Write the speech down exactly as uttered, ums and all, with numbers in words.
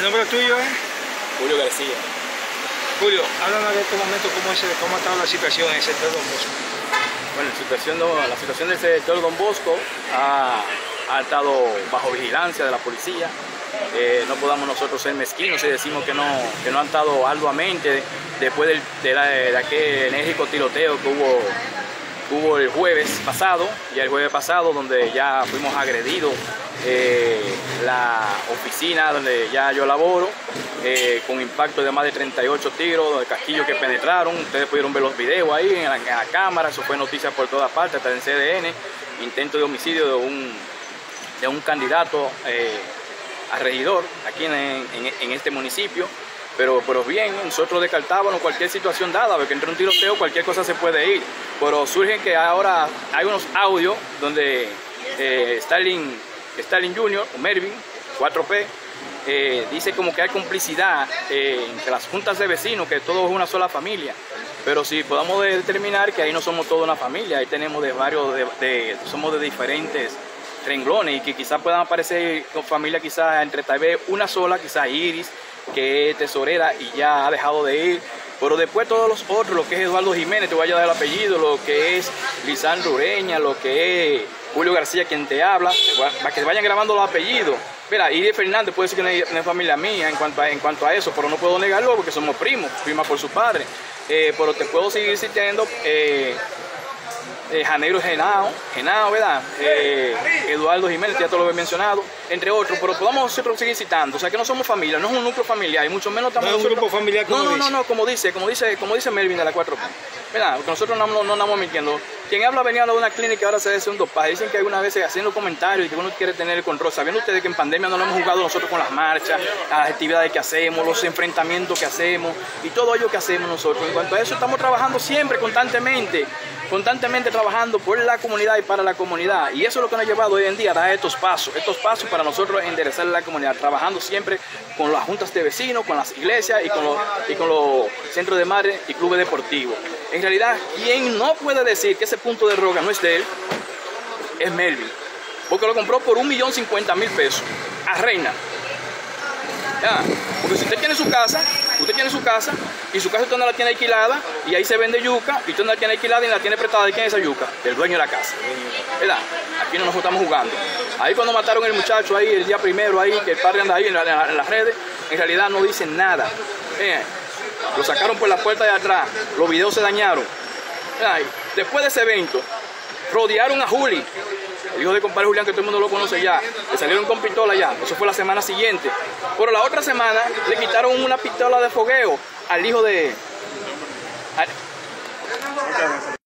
¿El nombre tuyo es? Julio García. Julio, háblanos de este momento, cómo, es, cómo ha estado la situación en el sector Don Bosco. Bueno, la situación, no, la situación del sector Don Bosco ha, ha estado bajo vigilancia de la policía. Eh, no podamos nosotros ser mezquinos y decimos que no, que no han estado arduamente después del, de, la, de aquel enérgico tiroteo que hubo, hubo el jueves pasado, ya el jueves pasado donde ya fuimos agredidos, eh, la oficina donde ya yo laboro, eh, con impacto de más de treinta y ocho tiros, de casquillos que penetraron, ustedes pudieron ver los videos ahí en la, en la cámara, eso fue noticia por todas partes, hasta en C D N, intento de homicidio de un, de un candidato eh, a regidor aquí en, en, en este municipio, pero, pero bien, nosotros descartábamos cualquier situación dada, porque entre un tiroteo cualquier cosa se puede ir, pero surge que ahora hay unos audios donde eh, Stalin, Stalin Junior o Melvin cuatro P eh, dice como que hay complicidad eh, entre las juntas de vecinos, que todo es una sola familia, pero si podamos determinar que ahí no somos toda una familia, ahí tenemos de varios, de, de, somos de diferentes renglones y que quizás puedan aparecer con familia, quizás entre tal vez una sola, quizás Iris, que es tesorera y ya ha dejado de ir, pero después todos los otros, lo que es Eduardo Jiménez, te voy a dar el apellido, lo que es Lisandro Ureña, lo que es Julio García, quien te habla, para que vayan grabando los apellidos. Mira, Iris Fernández puede decir que no es, no es familia mía en cuanto, a, en cuanto a eso, pero no puedo negarlo porque somos primos, prima por su padre, eh, pero te puedo seguir citando. Eh, Eh, Janeiro Genao, Genao, ¿verdad? Eh, Eduardo Jiménez, ya te lo he mencionado, entre otros, pero podamos nosotros seguir citando, o sea que no somos familia, no es un núcleo familiar, y mucho menos estamos... No es un grupo familiar, como dice. No, no, no, como dice, como dice, como dice Melvin de la cuatro P, ¿verdad? Porque nosotros no, no, no andamos mintiendo. Quien habla venía de una clínica ahora se hace un dopaje, dicen que algunas veces haciendo comentarios y que uno quiere tener el control, sabiendo ustedes que en pandemia no lo hemos jugado nosotros con las marchas, las actividades que hacemos, los enfrentamientos que hacemos y todo ello que hacemos nosotros. En cuanto a eso estamos trabajando siempre, constantemente, constantemente trabajando por la comunidad y para la comunidad, y eso es lo que nos ha llevado hoy en día a dar estos pasos, estos pasos para nosotros enderezar la comunidad, trabajando siempre con las juntas de vecinos, con las iglesias y con los, y con los centros de madres y clubes deportivos. En realidad, quien no puede decir que ese punto de roca no es de él, es Melvin, porque lo compró por un millón cincuenta mil pesos a Reina. Ya, porque si usted tiene su casa, usted tiene su casa y su casa usted no la tiene alquilada y ahí se vende yuca y usted no la tiene alquilada y la tiene prestada, ¿de quién es esa yuca? Del dueño de la casa, ¿verdad? Aquí no nos estamos jugando. Ahí cuando mataron el muchacho ahí el día primero ahí, que el padre anda ahí en, la, en las redes, en realidad no dicen nada. Bien, lo sacaron por la puerta de atrás, los videos se dañaron. Ay, después de ese evento, rodearon a Juli, el hijo de compadre Julián, que todo el mundo lo conoce ya, le salieron con pistola ya, eso fue la semana siguiente. Pero la otra semana le quitaron una pistola de fogueo al hijo de... Al...